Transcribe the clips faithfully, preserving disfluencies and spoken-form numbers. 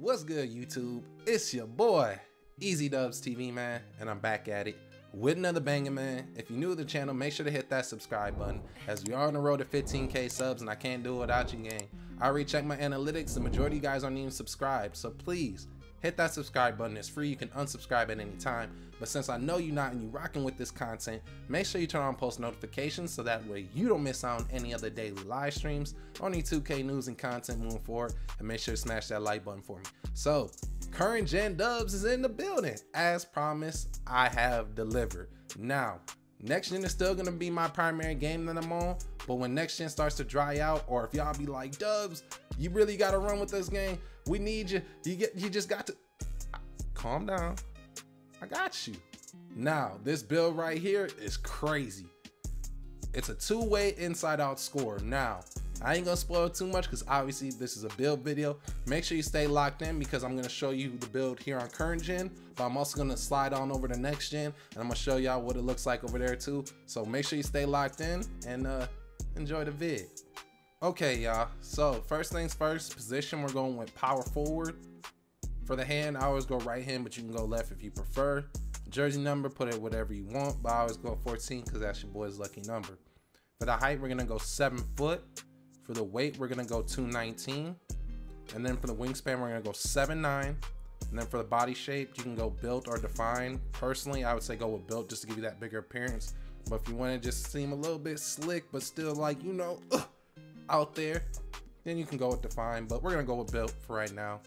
What's good, YouTube? It's your boy, Easy Dubs T V, man, and I'm back at it with another banger, man. If you're new to the channel, make sure to hit that subscribe button, as we are on the road to fifteen K subs, and I can't do it without you, gang. I already checked my analytics. The majority of you guys aren't even subscribed, so please hit that subscribe button. It's free. You can unsubscribe at any time, but since I know you're not and you're rocking with this content, make sure you turn on post notifications so that way you don't miss out on any other daily live streams, only two K news and content moving forward, and make sure to smash that like button for me. So current gen Dubs is in the building. As promised, I have delivered. Now, next gen is still gonna be my primary game that I'm on, but when next gen starts to dry out, or if y'all be like, Dubs, you really gotta run with this game, we need you, you get, you just got to calm down, I got you. Now, this build right here is crazy. It's a two-way inside-out score. Now, I ain't gonna spoil too much because obviously this is a build video. Make sure you stay locked in because I'm gonna show you the build here on current gen, but I'm also gonna slide on over to next gen and I'm gonna show y'all what it looks like over there too. So make sure you stay locked in and uh, enjoy the vid. Okay, y'all, so first things first, position, we're going with power forward. For the hand, I always go right hand, but you can go left if you prefer. Jersey number, put it whatever you want, but I always go fourteen because that's your boy's lucky number. For the height, we're gonna go seven foot. For the weight, we're gonna go two nineteen. And then for the wingspan, we're gonna go seven nine. And then for the body shape, you can go built or defined. Personally, I would say go with built just to give you that bigger appearance. But if you wanna just seem a little bit slick, but still like, you know, ugh, out there, then you can go with defined, but we're gonna go with built for right now.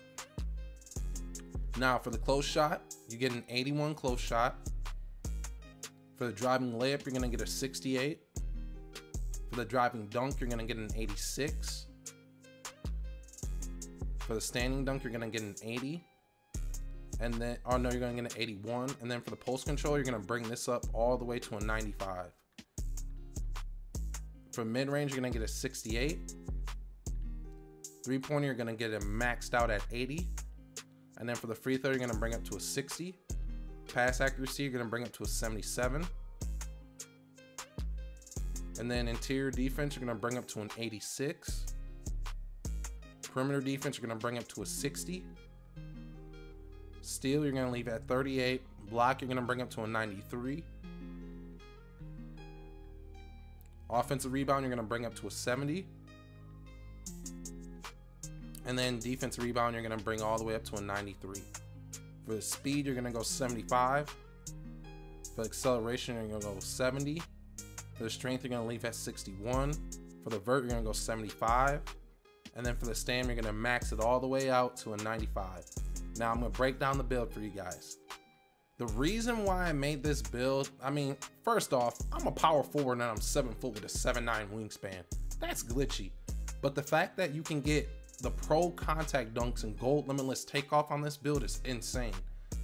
Now for the close shot, you get an eighty-one close shot. For the driving layup, you're gonna get a sixty-eight. For the driving dunk, you're gonna get an eighty-six. For the standing dunk, you're gonna get an eighty. And then, oh no, you're gonna get an eighty-one. And then for the post control, you're gonna bring this up all the way to a ninety-five. For mid-range, you're gonna get a sixty-eight. Three-pointer, you're gonna get it maxed out at eighty. And then for the free throw, you're gonna bring up to a sixty. Pass accuracy, you're gonna bring up to a seventy-seven. And then interior defense, you're gonna bring up to an eighty-six. Perimeter defense, you're gonna bring up to a sixty. Steal, you're gonna leave at thirty-eight. Block, you're gonna bring up to a ninety-three. Offensive rebound, you're gonna bring up to a seventy. And then defensive rebound, you're gonna bring all the way up to a ninety-three. For the speed, you're gonna go seventy-five. For acceleration, you're gonna go seventy. For the strength, you're gonna leave at sixty-one. For the vert, you're gonna go seventy-five. And then for the stamina, you're gonna max it all the way out to a ninety-five. Now I'm gonna break down the build for you guys. The reason why I made this build, I mean, first off, I'm a power forward and I'm seven foot with a seven nine wingspan. That's glitchy. But the fact that you can get the pro contact dunks and gold limitless takeoff on this build is insane.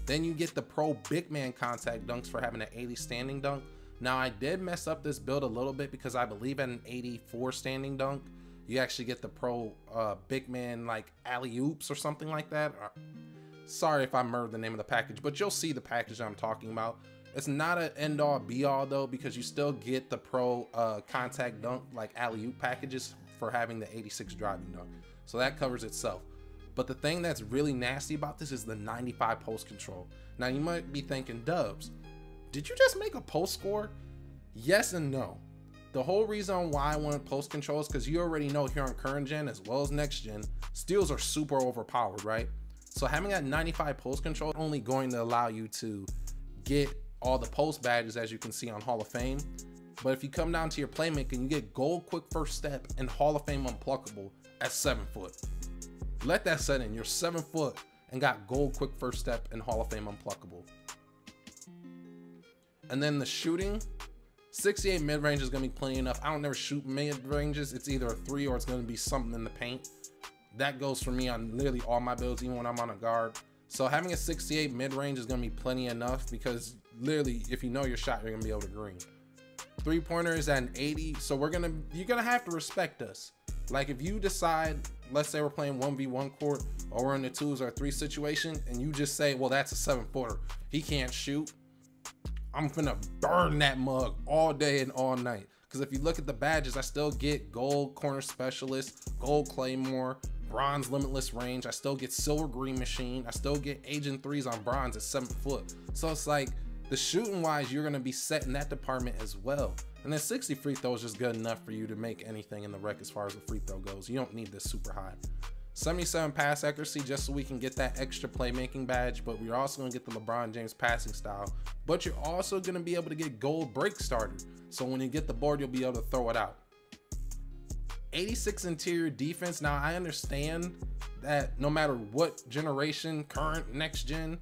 Then you get the pro big man contact dunks for having an eighty standing dunk. Now I did mess up this build a little bit because I believe at an eighty-four standing dunk, you actually get the pro uh, big man like alley oops or something like that. Sorry if I murdered the name of the package, but you'll see the package I'm talking about. It's not an end all be all though, because you still get the pro uh, contact dunk like alley oop packages for having the eighty-six driving dunk. So that covers itself. But the thing that's really nasty about this is the ninety-five post control. Now you might be thinking, Dubs, did you just make a post score? Yes and no. The whole reason why I wanted post control is because you already know here on current gen as well as next gen, steals are super overpowered, right? So having that ninety-five post control is only going to allow you to get all the post badges as you can see on Hall of Fame. But if you come down to your playmaking, you get gold quick first step and Hall of Fame unpluckable at seven foot. Let that set in, you're seven foot and got gold quick first step and Hall of Fame unpluckable. And then the shooting, sixty-eight mid-range is gonna be plenty enough. I don't never shoot mid-ranges. It's either a three or it's gonna be something in the paint. That goes for me on literally all my builds, even when I'm on a guard. So having a sixty-eight mid-range is gonna be plenty enough because literally, if you know your shot, you're gonna be able to green. Three-pointer is at an eighty, so we're gonna, you're gonna have to respect us. Like if you decide, let's say we're playing one v one court or we're in the twos or three situation and you just say, well, that's a seven-footer, he can't shoot. I'm finna burn that mug all day and all night. Because if you look at the badges, I still get gold corner specialist, gold claymore, bronze limitless range. I still get silver green machine. I still get agent threes on bronze at seven foot. So it's like the shooting wise, you're going to be set in that department as well. And then sixty free throw is just good enough for you to make anything in the rec as far as the free throw goes. You don't need this super high. seventy-seven pass accuracy, just so we can get that extra playmaking badge, but we're also gonna get the LeBron James passing style, but you're also gonna be able to get gold break starter. So when you get the board, you'll be able to throw it out. eighty-six interior defense. Now I understand that no matter what generation, current, next gen,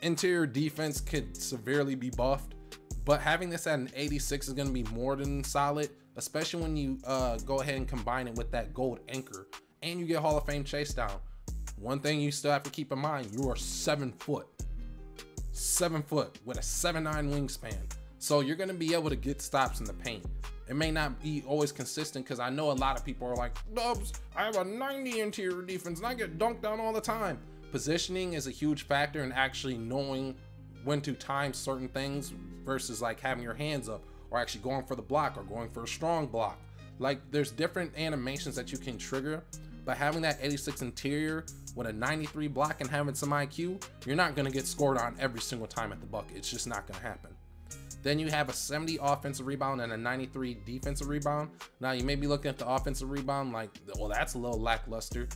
interior defense could severely be buffed, but having this at an eighty-six is gonna be more than solid, especially when you uh, go ahead and combine it with that gold anchor. And you get Hall of Fame chase down. One thing you still have to keep in mind, you are seven foot. Seven foot with a seven nine wingspan. So you're gonna be able to get stops in the paint. It may not be always consistent, because I know a lot of people are like, Dubs, I have a ninety interior defense and I get dunked down all the time. Positioning is a huge factor in actually knowing when to time certain things versus like having your hands up or actually going for the block or going for a strong block. Like there's different animations that you can trigger. But having that eighty-six interior with a ninety-three block and having some I Q, you're not gonna get scored on every single time at the bucket. It's just not gonna happen. Then you have a seventy offensive rebound and a ninety-three defensive rebound. Now you may be looking at the offensive rebound like, well, that's a little lackluster.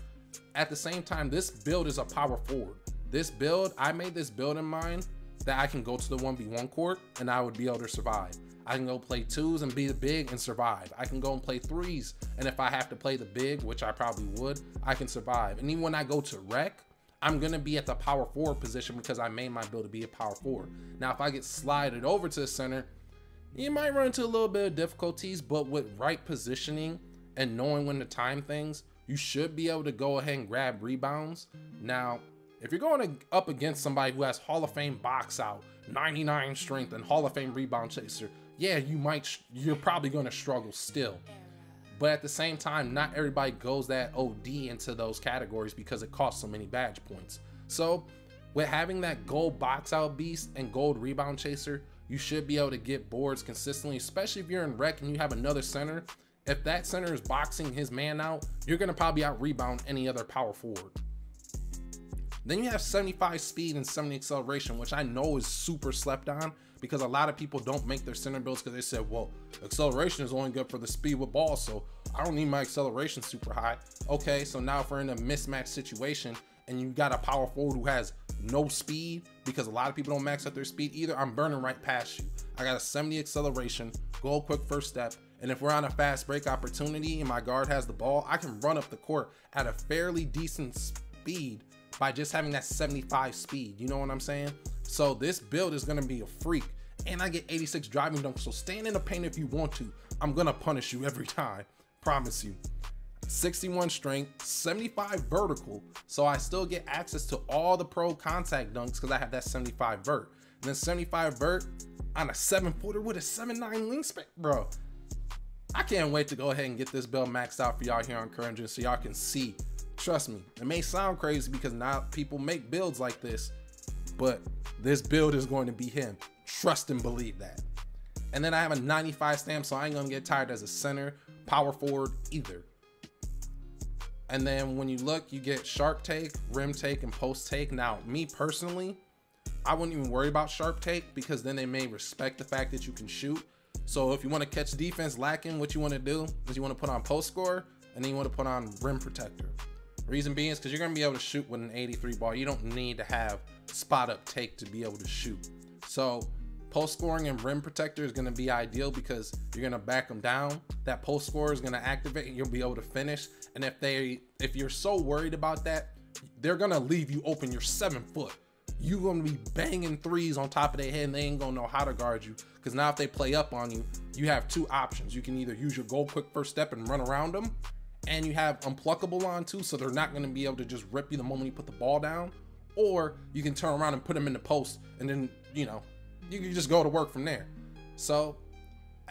At the same time, this build is a power forward. This build, I made this build in mind that I can go to the one v one court and I would be able to survive. I can go play twos and be the big and survive. I can go and play threes, and if I have to play the big, which I probably would, I can survive. And even when I go to rec, I'm gonna be at the power forward position because I made my build to be a power forward. Now, if I get slided over to the center, you might run into a little bit of difficulties, but with right positioning and knowing when to time things, you should be able to go ahead and grab rebounds. Now, if you're going up against somebody who has Hall of Fame box out, ninety-nine strength, and Hall of Fame rebound chaser, yeah, you might, you're probably going to struggle still. But at the same time, not everybody goes that O D into those categories because it costs so many badge points. So with having that gold box out beast and gold rebound chaser, you should be able to get boards consistently, especially if you're in rec and you have another center. If that center is boxing his man out, you're going to probably out rebound any other power forward. Then you have seventy-five speed and seventy acceleration, which I know is super slept on because a lot of people don't make their center builds because they said, well, acceleration is only good for the speed with ball, so I don't need my acceleration super high. Okay, so now if we're in a mismatch situation and you got a power forward who has no speed, because a lot of people don't max out their speed either, I'm burning right past you. I got a seventy acceleration, go quick first step, and if we're on a fast break opportunity and my guard has the ball, I can run up the court at a fairly decent speed by just having that seventy-five speed, you know what I'm saying? So this build is gonna be a freak. And I get eighty-six driving dunk, so stand in the paint if you want to. I'm gonna punish you every time, promise you. sixty-one strength, seventy-five vertical, so I still get access to all the pro contact dunks because I have that seventy-five vert. And then seventy-five vert on a seven footer with a seven nine wingspan, bro. I can't wait to go ahead and get this build maxed out for y'all here on Current Gen so y'all can see. Trust me, it may sound crazy because not people make builds like this, but this build is going to be him. Trust and believe that. And then I have a ninety-five stamp, so I ain't gonna get tired as a center, power forward either. And then when you look, you get sharp take, rim take, and post take. Now, me personally, I wouldn't even worry about sharp take because then they may respect the fact that you can shoot. So if you wanna catch defense lacking, what you wanna do is you wanna put on post score, and then you wanna put on rim protector. Reason being is because you're going to be able to shoot with an eighty-three ball. You don't need to have spot up take to be able to shoot. So post scoring and rim protector is going to be ideal because you're going to back them down. That post score is going to activate and you'll be able to finish. And if they, if you're so worried about that, they're going to leave you open. You're seven foot. You're going to be banging threes on top of their head and they ain't going to know how to guard you. Because now if they play up on you, you have two options. You can either use your goal quick first step and run around them, and you have unpluckable on too, so they're not going to be able to just rip you the moment you put the ball down, or you can turn around and put them in the post, and then, you know, you can just go to work from there. So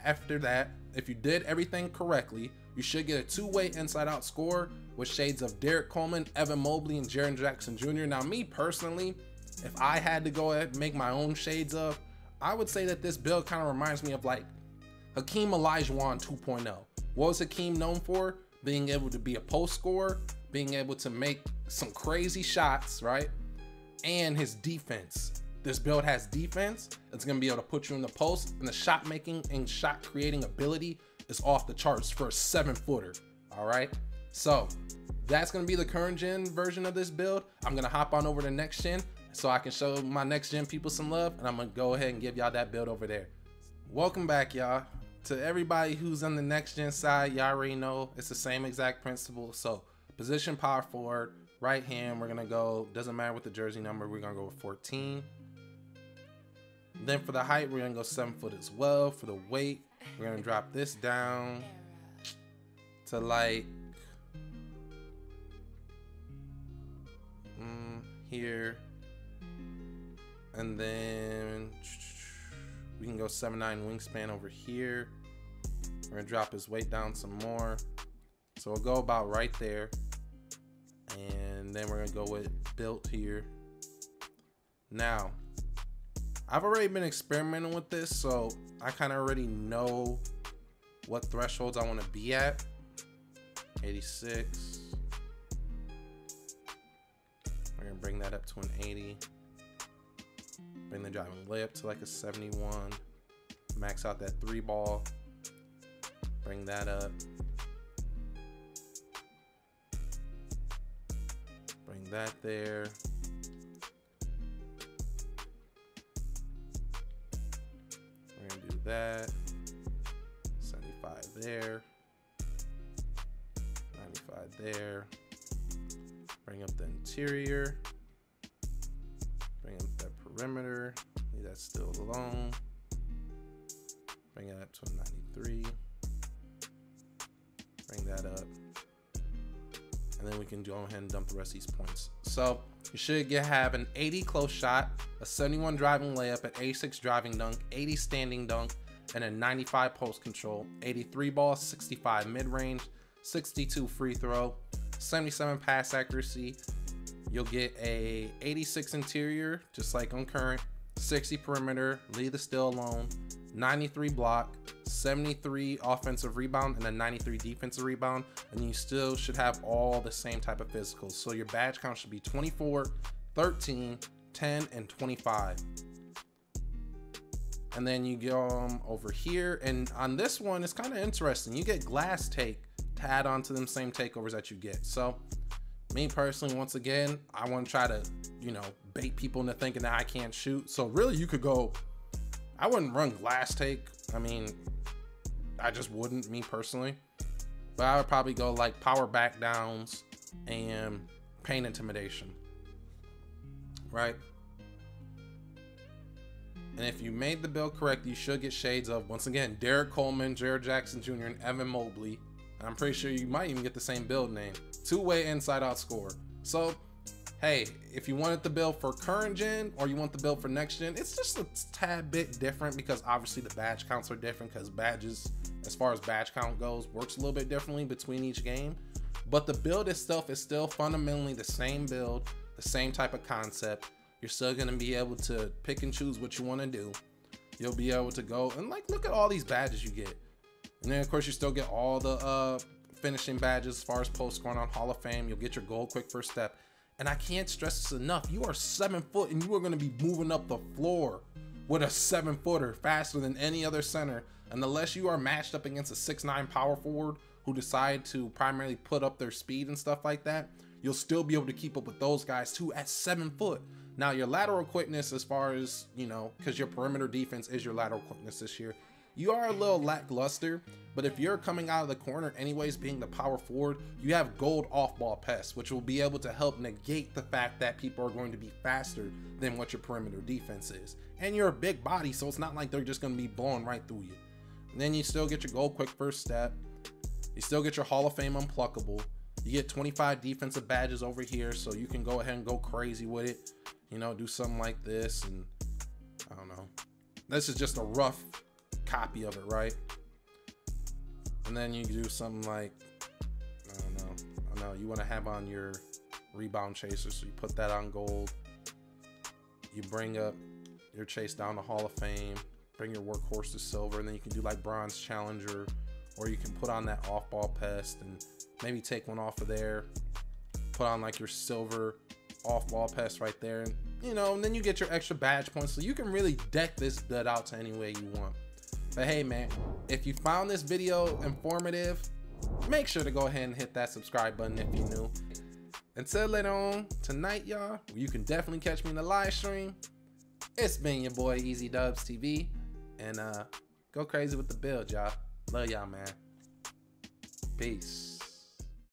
after that, if you did everything correctly, you should get a two-way inside-out score with shades of Derek Coleman, Evan Mobley, and Jaren Jackson Junior Now, me personally, if I had to go ahead and make my own shades of, I would say that this build kind of reminds me of like Hakeem Olajuwon two point oh. What was Hakeem known for? Being able to be a post scorer, being able to make some crazy shots, right? And his defense. This build has defense. It's gonna be able to put you in the post, and the shot making and shot creating ability is off the charts for a seven footer, all right? So that's gonna be the current gen version of this build. I'm gonna hop on over to next gen so I can show my next gen people some love, and I'm gonna go ahead and give y'all that build over there. Welcome back, y'all. To everybody who's on the next gen side, y'all already know it's the same exact principle. So position, power forward, right hand, we're gonna go, doesn't matter what the jersey number, we're gonna go with fourteen. Then for the height, we're gonna go seven foot as well. For the weight, we're gonna drop this down to like mm, here, and then we can go seven nine wingspan over here. We're gonna drop his weight down some more, so we'll go about right there, and then we're gonna go with built here. Now, I've already been experimenting with this, so I kind of already know what thresholds I want to be at. eighty-six. We're gonna bring that up to an eighty. Bring the driving layup to like a seventy-one. Max out that three ball. Bring that up. Bring that there. We're gonna do that. seventy-five there. ninety-five there. Bring up the interior. Bring up that perimeter. Leave that still alone. Bring it up to a ninety-three. Bring that up. And then we can go ahead and dump the rest of these points. So you should get, have an eighty close shot, a seventy-one driving layup, an eighty-six driving dunk, eighty standing dunk, and a ninety-five post control, eighty-three ball, sixty-five mid-range, sixty-two free throw, seventy-seven pass accuracy. You'll get a eighty-six interior, just like on current, sixty perimeter, leave the steal alone, ninety-three block, seventy-three offensive rebound, and a ninety-three defensive rebound, and you still should have all the same type of physicals. So your badge count should be twenty-four, thirteen, ten, and twenty-five. And then you go um, over here, and on this one, it's kind of interesting. You get glass take to add on to them same takeovers that you get. So me personally, once again, I want to try to, you know, bait people into thinking that I can't shoot. So really, you could go, I wouldn't run glass take. I mean, I just wouldn't, me personally. But I would probably go like power back downs and paint intimidation, right? And if you made the build correct, you should get shades of, once again, Derek Coleman, Jaren Jackson Junior, and Evan Mobley. And I'm pretty sure you might even get the same build name. Two-way inside-out score. So, hey, if you wanted the build for current gen or you want the build for next gen, it's just a tad bit different because obviously the badge counts are different because badges, as far as badge count goes, works a little bit differently between each game. But the build itself is still fundamentally the same build, the same type of concept. You're still gonna be able to pick and choose what you wanna do. You'll be able to go and like, look at all these badges you get. And then of course you still get all the uh, finishing badges as far as post scoring on Hall of Fame. You'll get your goal quick first step. And I can't stress this enough. You are seven foot and you are gonna be moving up the floor with a seven footer faster than any other center. And unless you are matched up against a six nine power forward who decide to primarily put up their speed and stuff like that, you'll still be able to keep up with those guys too at seven foot. Now your lateral quickness as far as, you know, cause your perimeter defense is your lateral quickness this year. You are a little lackluster, but if you're coming out of the corner anyways, being the power forward, you have gold off-ball pass, which will be able to help negate the fact that people are going to be faster than what your perimeter defense is. And you're a big body, so it's not like they're just going to be blowing right through you. And then you still get your goal quick first step. You still get your Hall of Fame unpluckable. You get twenty-five defensive badges over here, so you can go ahead and go crazy with it. You know, do something like this, and I don't know. This is just a rough copy of it, right? And then you do something like, I don't know, I don't know, you want to have on your rebound chaser, so you put that on gold. You bring up your chase down the Hall of Fame, bring your workhorse to silver, and then you can do like bronze challenger, or you can put on that off ball pest and maybe take one off of there, put on like your silver off-ball pass right there, and you know, and then you get your extra badge points, so you can really deck this dud out to any way you want. But hey man, if you found this video informative, make sure to go ahead and hit that subscribe button if you're new. Until later on tonight, y'all, you can definitely catch me in the live stream. It's been your boy Easy Dubs T V, and uh, go crazy with the build, y'all. Love y'all, man. Peace.